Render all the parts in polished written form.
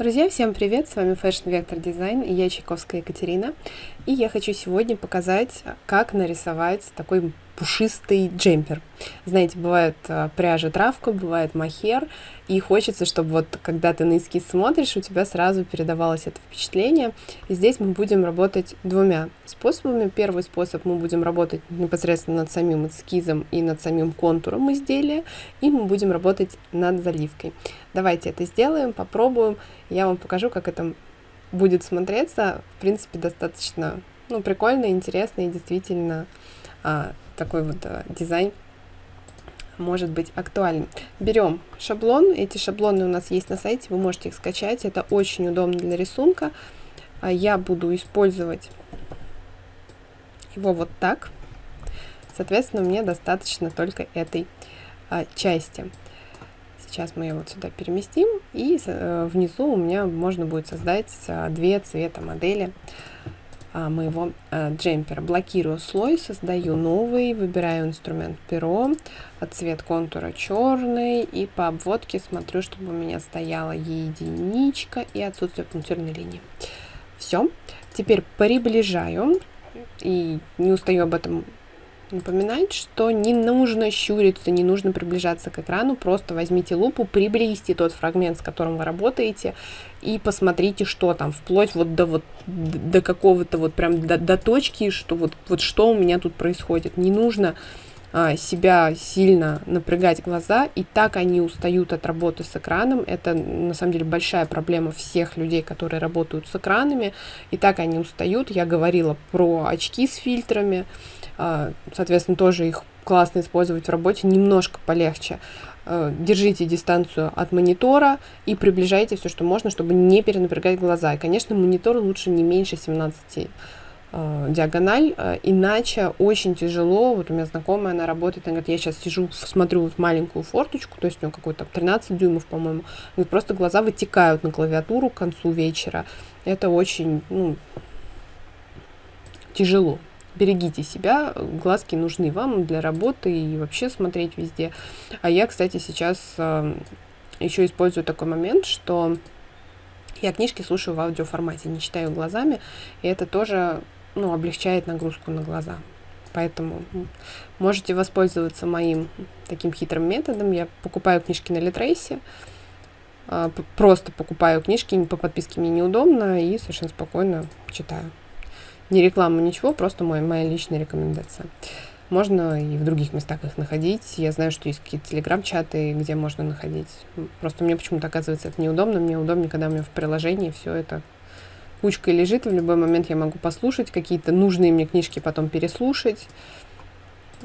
Друзья, всем привет! С вами Fashion Vector Design, и я Чайковская Екатерина. И я хочу сегодня показать, как нарисовать такой пушистый джемпер. Знаете, бывает пряжа травка, бывает мохер, и хочется, чтобы вот когда ты на эскиз смотришь, у тебя сразу передавалось это впечатление. И здесь мы будем работать двумя способами. Первый способ — мы будем работать непосредственно над самим эскизом и над самим контуром изделия, и мы будем работать над заливкой. Давайте это сделаем, попробуем. Я вам покажу, как это будет смотреться. В принципе, достаточно прикольно, интересно, и действительно такой вот дизайн может быть актуальным. Берем шаблон. Эти шаблоны у нас есть на сайте, вы можете их скачать. Это очень удобно для рисунка. Я буду использовать его вот так. Соответственно, мне достаточно только этой части. Сейчас мы ее вот сюда переместим, и внизу у меня можно будет создать две цвета модели моего джемпера. Блокирую слой, создаю новый, выбираю инструмент перо, цвет контура черный, и по обводке смотрю, чтобы у меня стояла единичка и отсутствие пунктирной линии. Все. Теперь приближаю, и не устаю об этом напоминать, что не нужно щуриться, не нужно приближаться к экрану, просто возьмите лупу, приблизьте тот фрагмент, с которым вы работаете, и посмотрите, что там, вплоть до какого-то до точки, что что у меня тут происходит. Не нужно себя сильно напрягать глаза, и так они устают от работы с экраном. Это на самом деле большая проблема всех людей, которые работают с экранами, и так они устают. Я говорила про очки с фильтрами, соответственно, тоже их классно использовать в работе, немножко полегче. Держите дистанцию от монитора и приближайте все, что можно, чтобы не перенапрягать глаза. И, конечно, монитор лучше не меньше 17 диагональ, иначе очень тяжело. Вот у меня знакомая, она работает, она говорит, я сейчас сижу, смотрю в маленькую форточку, то есть у нее какой-то 13 дюймов, по-моему, просто глаза вытекают на клавиатуру к концу вечера. Это очень тяжело. Берегите себя, глазки нужны вам для работы и вообще смотреть везде. А я, кстати, сейчас еще использую такой момент, что я книжки слушаю в аудиоформате, не читаю глазами, и это тоже облегчает нагрузку на глаза. Поэтому можете воспользоваться моим таким хитрым методом. Я покупаю книжки на ЛитРесе, просто покупаю книжки, по подписке мне неудобно, и совершенно спокойно читаю. Не реклама, ничего, просто моя личная рекомендация. Можно и в других местах их находить. Я знаю, что есть какие-то телеграм-чаты, где можно находить. Просто мне почему-то оказывается это неудобно. Мне удобнее, когда у меня в приложении все это кучкой лежит. В любой момент я могу послушать какие-то нужные мне книжки, потом переслушать.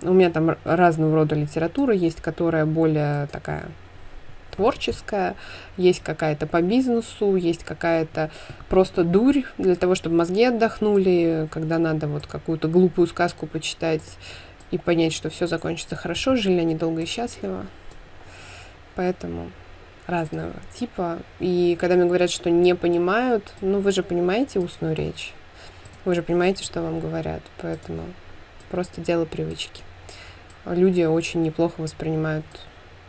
У меня там разного рода литература есть, которая более такая творческая, есть какая-то по бизнесу, есть какая-то просто дурь для того, чтобы мозги отдохнули, когда надо вот какую-то глупую сказку почитать и понять, что все закончится хорошо, жили они долго и счастливо. Поэтому разного типа. И когда мне говорят, что не понимают, вы же понимаете устную речь, вы же понимаете, что вам говорят, поэтому просто дело привычки. Люди очень неплохо воспринимают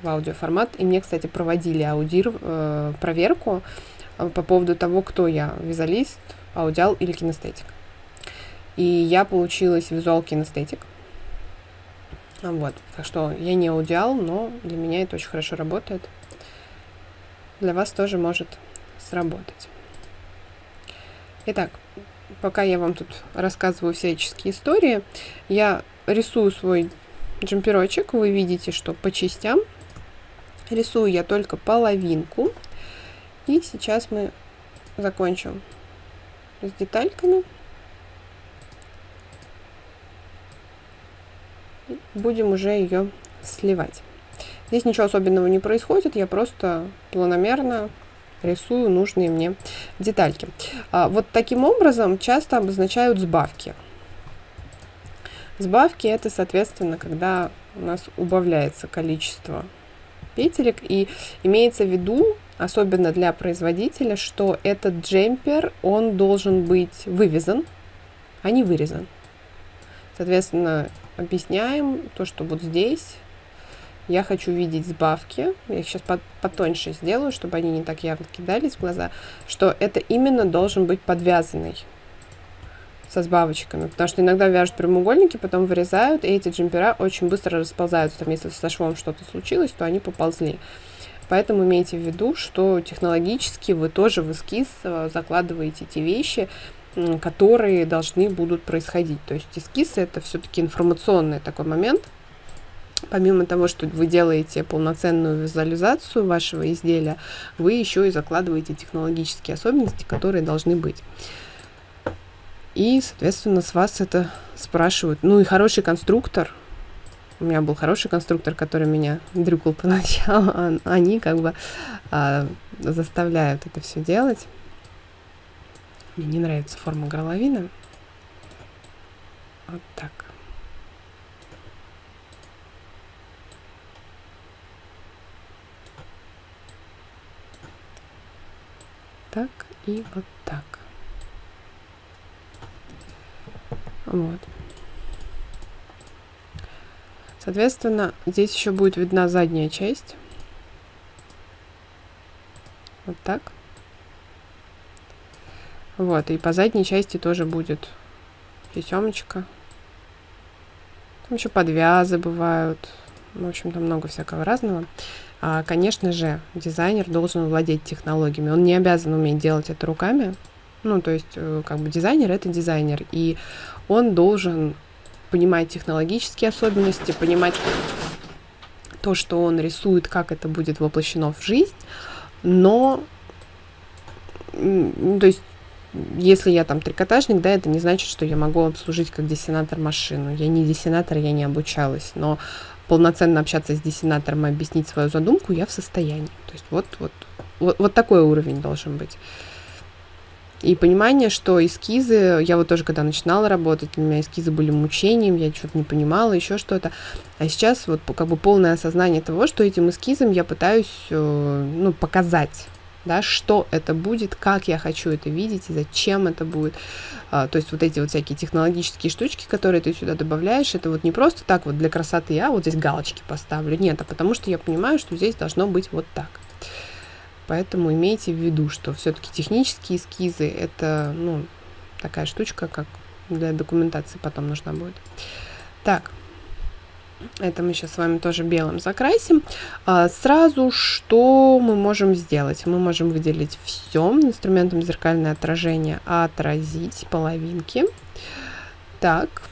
в аудиоформат. И мне, кстати, проводили проверку по поводу того, кто я, визуалист, аудиал или кинестетик. И я получилась визуал-кинестетик. Вот. Так что я не аудиал, но для меня это очень хорошо работает. Для вас тоже может сработать. Итак, пока я вам тут рассказываю всяческие истории, я рисую свой джемперочек. Вы видите, что по частям. Рисую я только половинку, и сейчас мы закончим с детальками. Будем уже ее сливать. Здесь ничего особенного не происходит, я просто планомерно рисую нужные мне детальки. Вот таким образом часто обозначают сбавки. Сбавки — это, соответственно, когда у нас убавляется количество петелек, и имеется в виду, особенно для производителя, что этот джемпер, он должен быть вывязан, а не вырезан. Соответственно, объясняем то, что вот здесь Я хочу видеть сбавки, я их сейчас потоньше сделаю, чтобы они не так явно кидались в глаза, что это именно должен быть подвязанный со сбавочками, потому что иногда вяжут прямоугольники, потом вырезают, и эти джемпера очень быстро расползаются, там, если со швом что-то случилось, то они поползли. Поэтому имейте в виду, что технологически вы тоже в эскиз закладываете те вещи, которые должны будут происходить. То есть эскиз — это все-таки информационный такой момент. Помимо того, что вы делаете полноценную визуализацию вашего изделия, вы еще и закладываете технологические особенности, которые должны быть. И, соответственно, с вас это спрашивают. Ну и хороший конструктор. У меня был хороший конструктор, который меня дрюкал поначалу. Они как бы заставляют это все делать. Мне не нравится форма горловины. Вот так. Так и вот так. Вот. Соответственно, здесь еще будет видна задняя часть. Вот так. Вот, и по задней части тоже будет тесемочка. Там еще подвязы бывают. В общем, там много всякого разного. А, конечно же, дизайнер должен владеть технологиями. Он не обязан уметь делать это руками. Ну, то есть, как бы дизайнер — это дизайнер. И он должен понимать технологические особенности, понимать то, что он рисует, как это будет воплощено в жизнь. Но, то есть, если я там трикотажник, да, это не значит, что я могу обслужить как диссинатор машину. Я не диссинатор, я не обучалась, но полноценно общаться с диссинатором и объяснить свою задумку я в состоянии. То есть вот такой уровень должен быть. И понимание, что эскизы, я вот тоже когда начинала работать, у меня эскизы были мучением, я что-то не понимала, еще что-то. А сейчас вот как бы полное осознание того, что этим эскизом я пытаюсь, ну, показать, да, что это будет, как я хочу это видеть и зачем это будет. То есть вот эти вот всякие технологические штучки, которые ты сюда добавляешь, это вот не просто так вот для красоты, а вот здесь галочки поставлю. Нет, а потому что я понимаю, что здесь должно быть вот так. Поэтому имейте в виду, что все-таки технические эскизы — это, ну, такая штучка, как для документации потом нужна будет. Так, это мы сейчас с вами тоже белым закрасим. Сразу что мы можем сделать? Мы можем выделить все инструментом зеркальное отражение, отразить половинки. Так,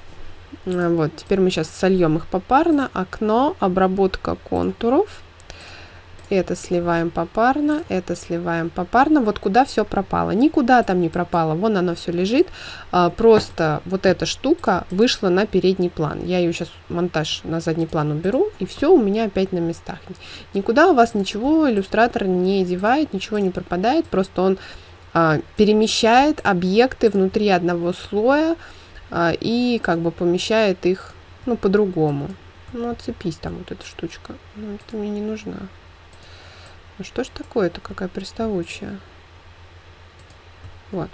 вот, теперь мы сейчас сольем их попарно. Окно, обработка контуров. Это сливаем попарно, это сливаем попарно. Вот куда все пропало? Никуда там не пропало, вон оно все лежит. Просто вот эта штука вышла на передний план. Я ее сейчас монтаж на задний план уберу, и все у меня опять на местах. Никуда у вас ничего иллюстратор не девает, ничего не пропадает. Просто он перемещает объекты внутри одного слоя и как бы помещает их, ну, по-другому. Ну, отцепись там вот эта штучка. Ну, это мне не нужна. Ну что ж такое-то, какая приставучая. Вот.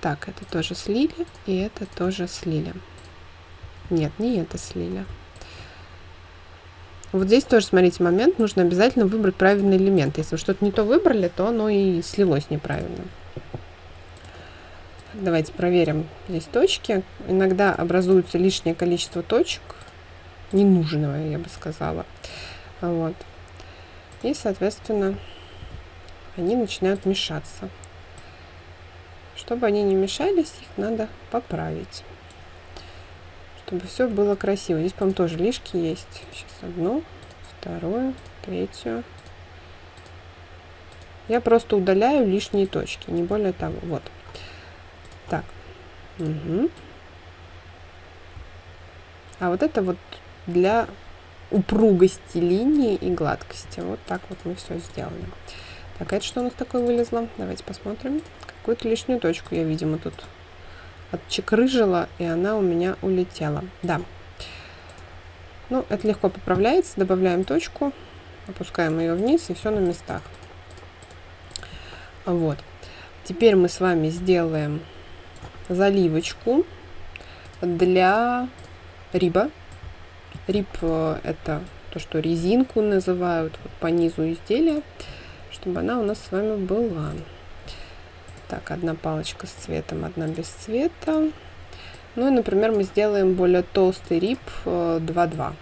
Так, это тоже слили, и это тоже слили. Нет, не это слили. Вот здесь тоже, смотрите, момент. Нужно обязательно выбрать правильный элемент. Если вы что-то не то выбрали, то оно и слилось неправильно. Давайте проверим здесь точки. Иногда образуется лишнее количество точек. Ненужного, я бы сказала. Вот. И, соответственно, они начинают мешаться. Чтобы они не мешались, их надо поправить. Чтобы все было красиво. Здесь, по-моему, тоже лишки есть. Сейчас одну, вторую, третью. Я просто удаляю лишние точки, не более того. Вот. Так. Угу. А вот это вот для упругости линии и гладкости. Вот так вот мы все сделали. Так, а это что у нас такое вылезло? Давайте посмотрим. Какую-то лишнюю точку я, видимо, тут отчекрыжила, и она у меня улетела. Да. Ну, это легко поправляется. Добавляем точку, опускаем ее вниз, и все на местах. Вот. Теперь мы с вами сделаем заливочку для риба. Рип — это то, что резинку называют вот по низу изделия, чтобы она у нас с вами была. Так, одна палочка с цветом, одна без цвета. Ну и, например, мы сделаем более толстый рип 2-2.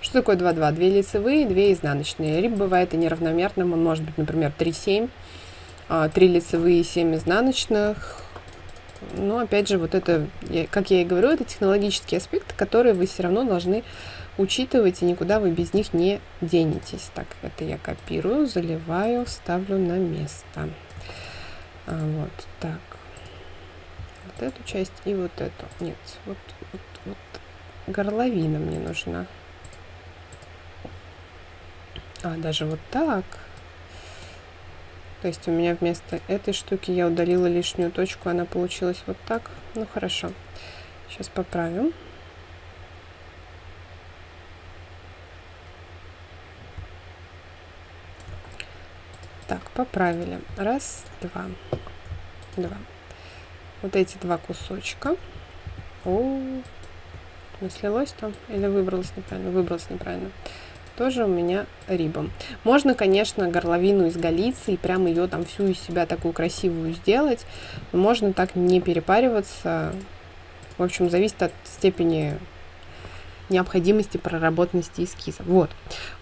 Что такое 2-2? 2 лицевые, 2 изнаночные. Рип бывает и неравномерным, он может быть, например, 3-7, 3 лицевые, 7 изнаночных. Но, опять же, вот это, как я и говорю, это технологические аспекты, которые вы все равно должны учитывать, и никуда вы без них не денетесь. Так, это я копирую, заливаю, ставлю на место. Вот так. Вот эту часть и вот эту. Нет, вот горловина мне нужна. А, даже вот так. То есть у меня вместо этой штуки я удалила лишнюю точку, она получилась вот так. Ну хорошо, сейчас поправим. Так, поправили. Раз, два, два. Вот эти два кусочка. О, наслилось там или выбралось неправильно? Выбралось неправильно. Тоже у меня рибом. Можно, конечно, горловину из галицы и прям ее там всю из себя такую красивую сделать. Но можно так не перепариваться. В общем, зависит от степени необходимости проработанности эскиза. Вот.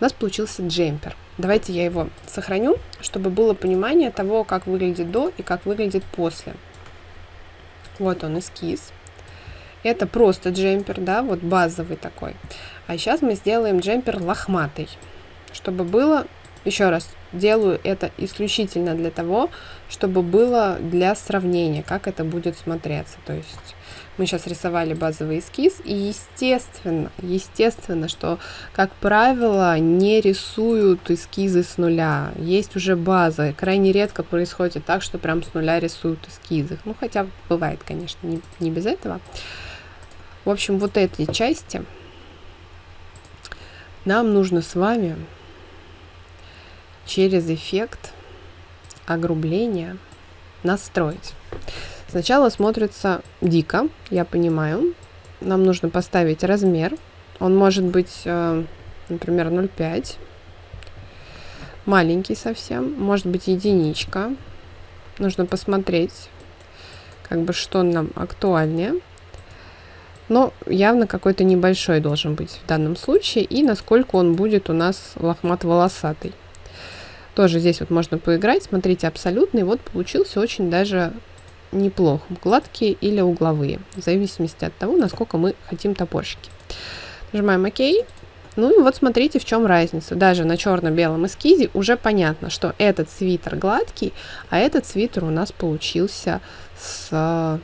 У нас получился джемпер. Давайте я его сохраню, чтобы было понимание того, как выглядит до и как выглядит после. Вот он эскиз. Это просто джемпер, да, вот базовый такой. А сейчас мы сделаем джемпер лохматый, чтобы было, еще раз, делаю это исключительно для того, чтобы было для сравнения, как это будет смотреться. То есть мы сейчас рисовали базовый эскиз, и естественно, что, как правило, не рисуют эскизы с нуля. Есть уже база, крайне редко происходит так, что прям с нуля рисуют эскизы. Ну, хотя бывает, конечно, не без этого. В общем, вот этой части нам нужно с вами через эффект огрубления настроить. Сначала смотрится дико, я понимаю. Нам нужно поставить размер. Он может быть, например, 0,5. Маленький совсем. Может быть, единичка. Нужно посмотреть, как бы, что нам актуальнее. Но явно какой-то небольшой должен быть в данном случае. И насколько он будет у нас лохмат-волосатый. Тоже здесь вот можно поиграть. Смотрите, абсолютный. Вот получился очень даже неплохо, гладкие или угловые, в зависимости от того, насколько мы хотим топорщики. Нажимаем ОК. Ну и вот смотрите, в чем разница. Даже на черно-белом эскизе уже понятно, что этот свитер гладкий, а этот свитер у нас получился с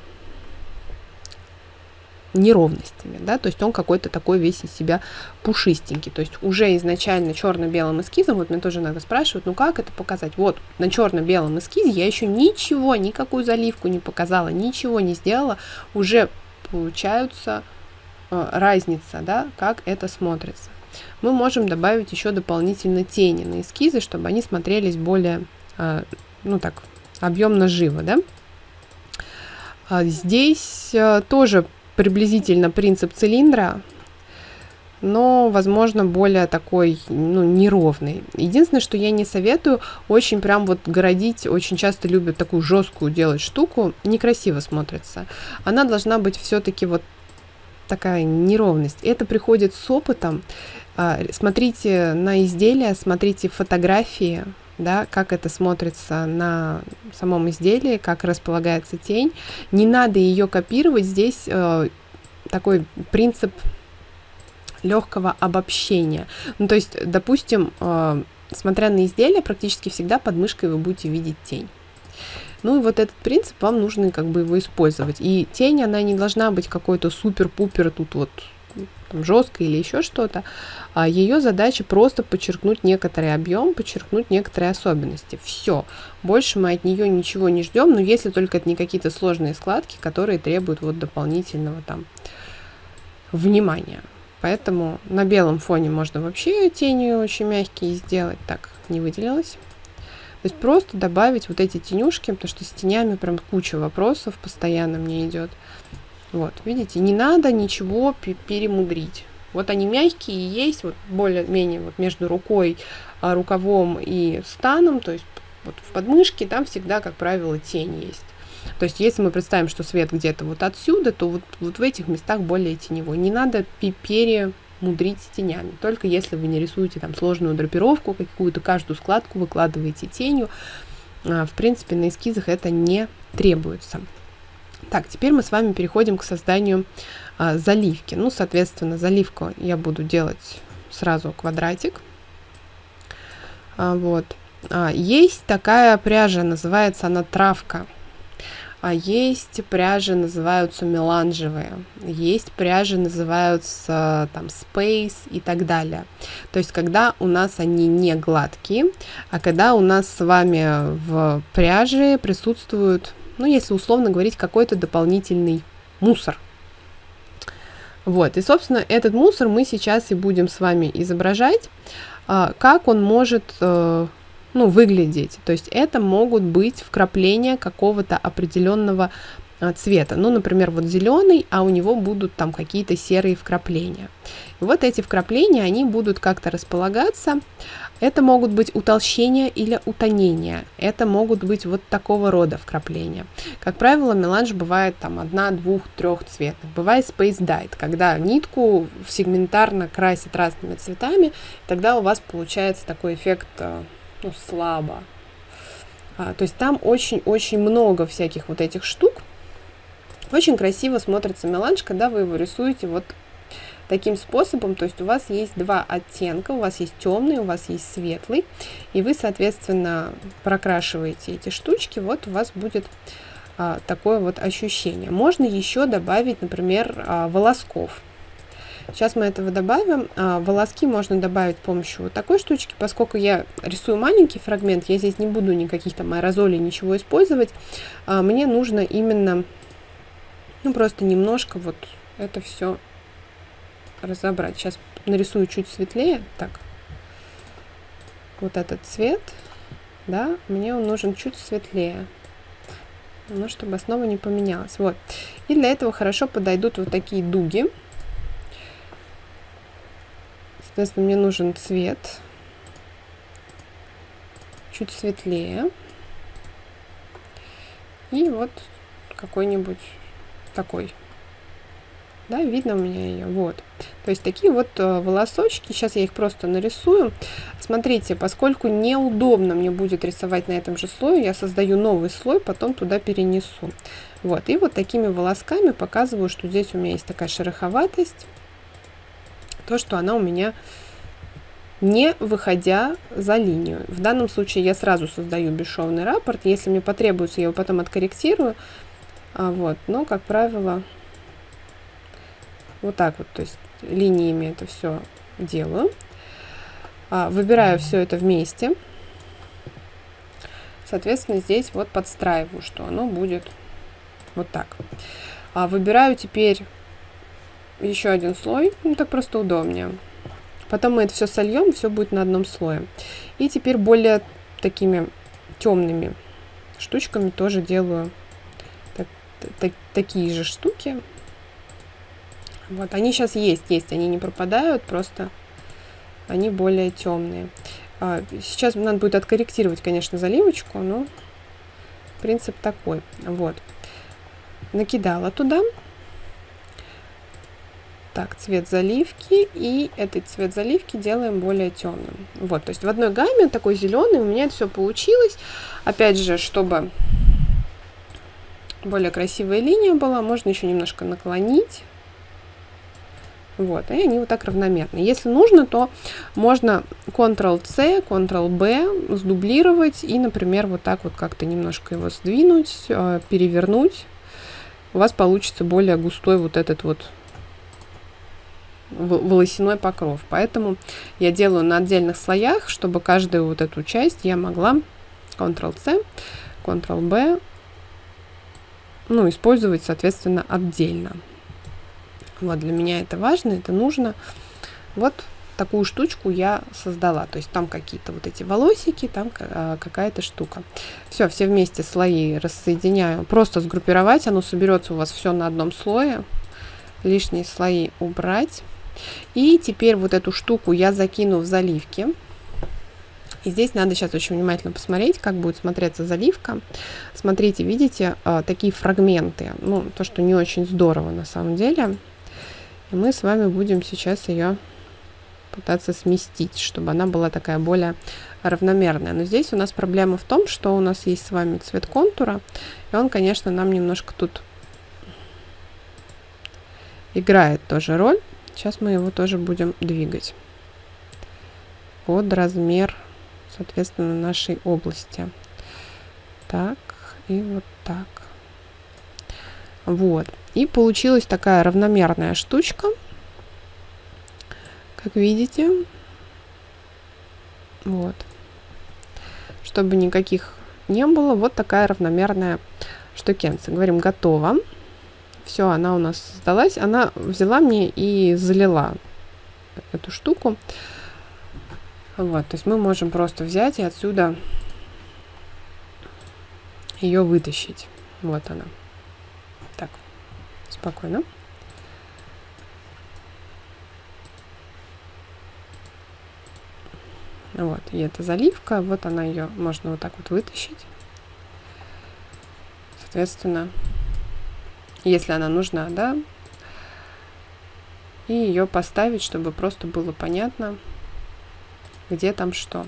неровностями, да, то есть он какой-то такой весь из себя пушистенький. То есть уже изначально черно-белым эскизом, вот меня тоже иногда спрашивают, ну как это показать? Вот на черно-белом эскизе я еще ничего, никакую заливку не показала, ничего не сделала, уже получается разница, да, как это смотрится. Мы можем добавить еще дополнительно тени на эскизы, чтобы они смотрелись более, ну так, объемно живо, да. Здесь тоже приблизительно принцип цилиндра, но, возможно, более такой, ну, неровный. Единственное, что я не советую, очень прям вот городить, очень часто любят такую жесткую делать штуку, некрасиво смотрится. Она должна быть все-таки вот такая неровность. Это приходит с опытом. Смотрите на изделия, смотрите фотографии, да, как это смотрится на самом изделии, как располагается тень. Не надо ее копировать, здесь такой принцип легкого обобщения. Ну, то есть, допустим, смотря на изделие, практически всегда под мышкой вы будете видеть тень. Ну и вот этот принцип, вам нужно как бы его использовать. И тень, она не должна быть какой-то супер-пупер тут вот там жестко или еще что-то. Ее задача просто подчеркнуть некоторый объем, подчеркнуть некоторые особенности. Все. Больше мы от нее ничего не ждем, но если только это не какие-то сложные складки, которые требуют вот дополнительного там внимания. Поэтому на белом фоне можно вообще тени очень мягкие сделать. Так, не выделилось. То есть просто добавить вот эти тенюшки, потому что с тенями прям куча вопросов постоянно мне идет. Вот, видите, не надо ничего перемудрить. Вот они мягкие есть, вот более-менее вот между рукой, рукавом и станом, то есть вот в подмышке там всегда, как правило, тень есть. То есть если мы представим, что свет где-то вот отсюда, то вот в этих местах более теневой. Не надо перемудрить с тенями. Только если вы не рисуете там сложную драпировку, какую-то каждую складку выкладываете тенью, в принципе, на эскизах это не требуется. Так, теперь мы с вами переходим к созданию заливки. Ну, соответственно, заливку я буду делать сразу квадратик. Есть такая пряжа, называется она травка. Есть пряжи, называются меланжевые, есть пряжи, называются там спейс и так далее. То есть когда у нас они не гладкие, а когда у нас с вами в пряже присутствует, ну, если условно говорить, какой-то дополнительный мусор. Вот, и, собственно, этот мусор мы сейчас и будем с вами изображать, как он может... выглядеть. То есть это могут быть вкрапления какого-то определенного цвета. Ну, например, вот зеленый, а у него будут там какие-то серые вкрапления. И вот эти вкрапления, они будут как-то располагаться. Это могут быть утолщения или утонения. Это могут быть вот такого рода вкрапления. Как правило, меланж бывает там 1, 2, 3 цветных. Бывает space dyed, когда нитку сегментарно красит разными цветами. Тогда у вас получается такой эффект... слабо. То есть там очень-очень много всяких вот этих штук. Очень красиво смотрится меланж, когда вы его рисуете вот таким способом. То есть у вас есть два оттенка, у вас есть темный, у вас есть светлый, и вы, соответственно, прокрашиваете эти штучки, вот у вас будет такое вот ощущение. Можно еще добавить, например, волосков. Сейчас мы этого добавим. Волоски можно добавить с помощью вот такой штучки. Поскольку я рисую маленький фрагмент, я здесь не буду никаких там аэрозолей, ничего использовать. Мне нужно именно, просто немножко вот это все разобрать. Сейчас нарисую чуть светлее. Так, вот этот цвет, да, мне он нужен чуть светлее. Ну, чтобы основа не поменялась. Вот. И для этого хорошо подойдут вот такие дуги. Соответственно, мне нужен цвет чуть светлее и вот какой-нибудь такой, да, видно мне ее, вот. То есть такие вот волосочки, сейчас я их просто нарисую. Смотрите, поскольку неудобно мне будет рисовать на этом же слое, я создаю новый слой, потом туда перенесу. Вот, и вот такими волосками показываю, что здесь у меня есть такая шероховатость. То, что она у меня не выходя за линию. В данном случае я сразу создаю бесшовный раппорт. Если мне потребуется, я его потом откорректирую. Но, как правило, вот так вот, то есть линиями это все делаю. Выбираю все это вместе. Соответственно, здесь вот подстраиваю, что оно будет вот так. Выбираю теперь... еще один слой, так просто удобнее. Потом мы это все сольем, все будет на одном слое. И теперь более такими темными штучками тоже делаю такие же штуки. Вот, они сейчас есть, они не пропадают, просто они более темные. Сейчас надо будет откорректировать, конечно, заливочку, но принцип такой. Вот, накидала туда. Так, цвет заливки, и этот цвет заливки делаем более темным. Вот, то есть в одной гамме такой зеленый у меня это все получилось. Опять же, чтобы более красивая линия была, можно еще немножко наклонить. Вот, и они вот так равномерны. Если нужно, то можно Ctrl-C, Ctrl-B сдублировать и, например, вот так вот как-то немножко его сдвинуть, перевернуть. У вас получится более густой вот этот вот волосяной покров. Поэтому я делаю на отдельных слоях, чтобы каждую вот эту часть я могла Ctrl-C, Ctrl-B, использовать, соответственно, отдельно. Вот, для меня это важно, это нужно. Вот такую штучку я создала. То есть там какие-то вот эти волосики, там какая-то штука. Все вместе слои рассоединяю. Просто сгруппировать, оно соберется у вас все на одном слое. Лишние слои убрать. И теперь вот эту штуку я закину в заливки. И здесь надо сейчас очень внимательно посмотреть, как будет смотреться заливка. Смотрите, видите, такие фрагменты. Ну, то, что не очень здорово на самом деле. И мы с вами будем сейчас ее пытаться сместить, чтобы она была такая более равномерная. Но здесь у нас проблема в том, что у нас есть с вами цвет контура. И он, конечно, нам немножко тут играет тоже роль. Сейчас мы его тоже будем двигать под размер, соответственно, нашей области. Так, и вот так. Вот. И получилась такая равномерная штучка. Как видите. Вот. Чтобы никаких не было. Вот такая равномерная штукенция. Говорим «Готово». Все, она у нас создалась. Она взяла мне и залила эту штуку. Вот, то есть мы можем просто взять и отсюда ее вытащить. Вот она. Так, спокойно. Вот, и эта заливка, вот она ее, можно вот так вот вытащить. Соответственно, если она нужна, да, и ее поставить, чтобы просто было понятно, где там что.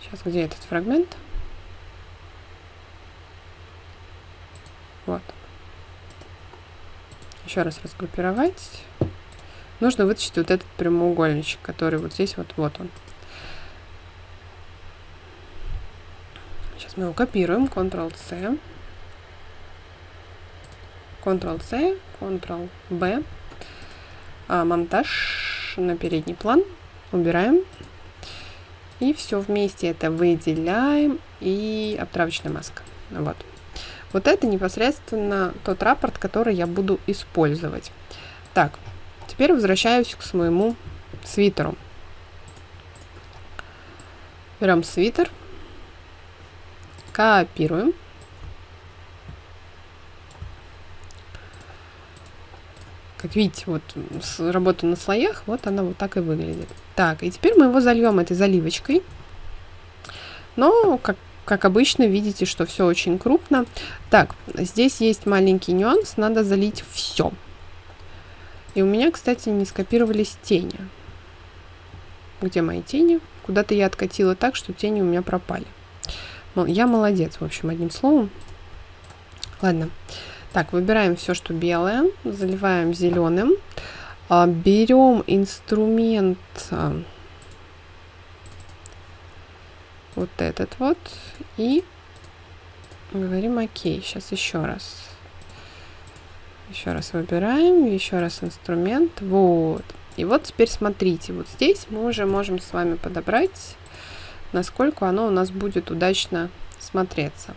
Сейчас, где этот фрагмент? Вот. Еще раз разгруппировать. Нужно вытащить вот этот прямоугольничек, который вот здесь вот, вот он. Сейчас мы его копируем. Ctrl-C. Ctrl-C, Ctrl-B. Монтаж на передний план. Убираем. И все вместе это выделяем. И обтравочная маска. Вот. Вот это непосредственно тот раппорт, который я буду использовать. Так, теперь возвращаюсь к своему свитеру. Берем свитер. Копируем. Как видите, вот работа на слоях, вот она вот так и выглядит. Так, и теперь мы его зальем этой заливочкой. Но, как обычно, видите, что все очень крупно. Так, здесь есть маленький нюанс, надо залить все. И у меня, кстати, не скопировались тени. Где мои тени? Куда-то я откатила так, что тени у меня пропали. Я молодец, в общем, одним словом. Ладно. Так, выбираем все, что белое, заливаем зеленым, берем инструмент вот этот вот и говорим «Окей». Сейчас еще раз. Еще раз выбираем, еще раз инструмент. Вот. И вот теперь смотрите, вот здесь мы уже можем с вами подобрать, насколько оно у нас будет удачно смотреться.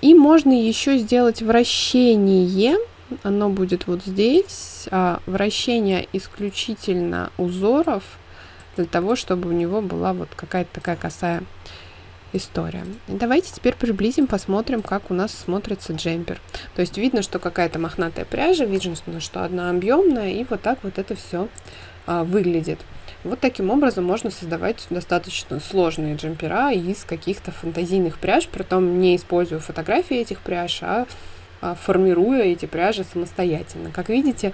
И можно еще сделать вращение, оно будет вот здесь, вращение исключительно узоров, для того, чтобы у него была вот какая-то такая косая история. Давайте теперь приблизим, посмотрим, как у нас смотрится джемпер. То есть видно, что какая-то мохнатая пряжа, видно, что одна объемная, и вот так вот это все выглядит. Вот таким образом можно создавать достаточно сложные джемпера из каких-то фантазийных пряж, притом не используя фотографии этих пряж, а формируя эти пряжи самостоятельно. Как видите,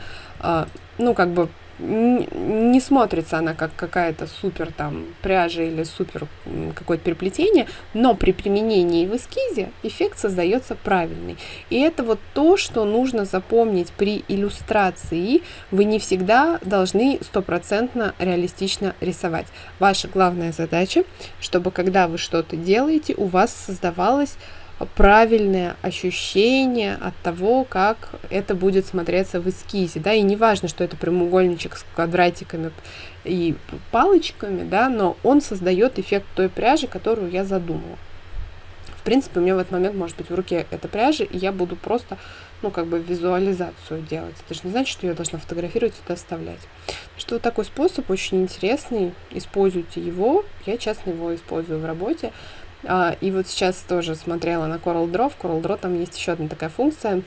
ну как бы не смотрится она как какая-то супер там пряжа или супер какое-то переплетение, но при применении в эскизе эффект создается правильный. И это вот то, что нужно запомнить при иллюстрации. Вы не всегда должны стопроцентно реалистично рисовать. Ваша главная задача, чтобы когда вы что-то делаете, у вас создавалось правильное ощущение от того, как это будет смотреться в эскизе, да, и не важно, что это прямоугольничек с квадратиками и палочками, да, но он создает эффект той пряжи, которую я задумала. В принципе, у меня в этот момент может быть в руке эта пряжа, и я буду просто, ну, как бы визуализацию делать. Это же не значит, что я должна фотографировать и доставлять. Что вот такой способ очень интересный, используйте его, я часто его использую в работе. И вот сейчас тоже смотрела на Corel Draw. В Corel Draw там есть еще одна такая функция.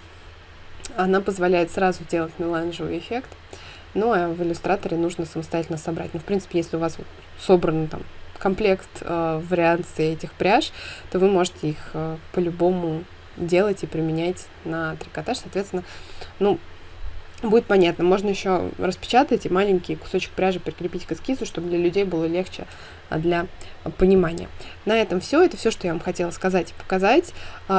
Она позволяет сразу делать меланжевый эффект. Ну, а в иллюстраторе нужно самостоятельно собрать. Ну, в принципе, если у вас вот собран там комплект вариаций этих пряж, то вы можете их по-любому делать и применять на трикотаж. Соответственно, ну, будет понятно. Можно еще распечатать и маленький кусочек пряжи прикрепить к эскизу, чтобы для людей было легче для понимания. На этом все. Это все, что я вам хотела сказать и показать.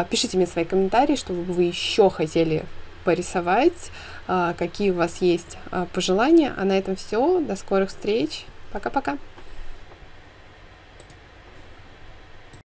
Пишите мне свои комментарии, что вы еще хотели порисовать, какие у вас есть пожелания. А на этом все. До скорых встреч. Пока-пока.